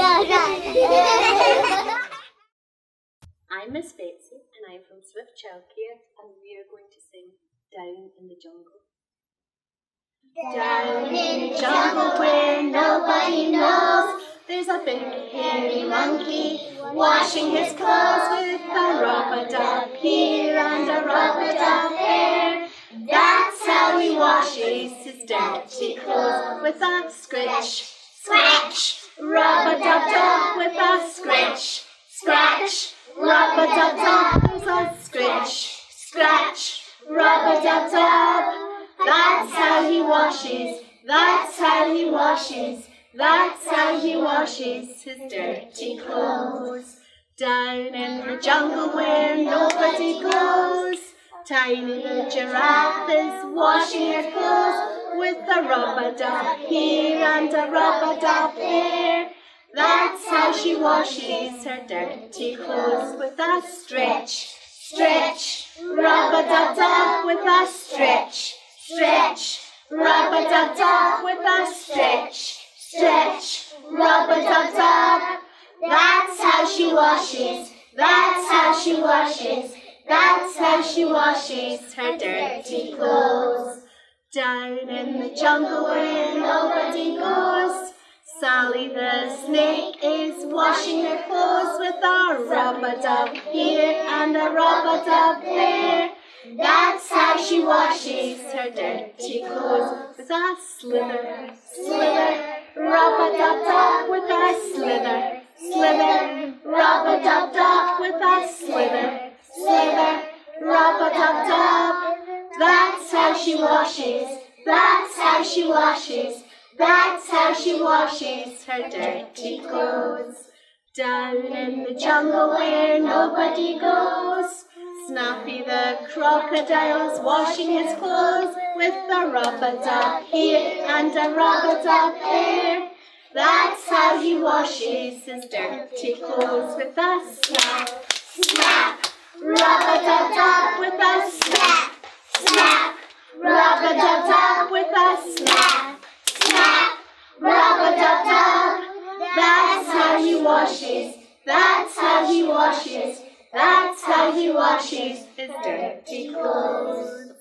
I'm Miss Betsy and I'm from Swift Childcare, and we are going to sing Down in the Jungle. Down in the jungle where nobody knows, there's a big hairy monkey washing his clothes with a rub-a-dub here and a rub-a-dub there. That's how he washes his dirty clothes, with a scratch, scratch, rub-a-dub-dub, with a scratch, scratch, rub-a-dub-dub, with a scratch, scratch, rub-a-dub-dub. That's how he washes, that's how he washes, that's how he washes his dirty clothes. Down in the jungle where nobody goes, tiny giraffe is washing her clothes with a rub-a-dub here and a rub-a-dub there. That's how she washes her dirty clothes, with a stretch, stretch, rub-a-dub-dub, with a stretch, stretch, rub-a-dub-dub, with a stretch, stretch, rub-a-dub-dub. That's how she washes, that's how she washes, that's how she washes her dirty clothes. Down in the jungle where nobody goes, Sally the snake is washing her clothes with a rub-a-dub here and a rub-a-dub there. That's how she washes her dirty clothes, with a slither, slither, rub-a-dub-dub, with a slither, slither, rub-a-dub-dub, with a slither, slither, rub-a-dub-dub. That's how she washes, that's how she washes, that's how she washes her dirty clothes. Down in the jungle where nobody goes, Snappy the crocodile's washing his clothes with a rub-a-dub here and a rub-a-dub there. That's how he washes his dirty clothes, with a snap, snap, rub-a-dub-dub, with a snap, snap, rub-a-dub-dub, with a snap, snap, rub-a-dub-dub. That's how he washes, that's how he washes, that's how he washes his dirty clothes.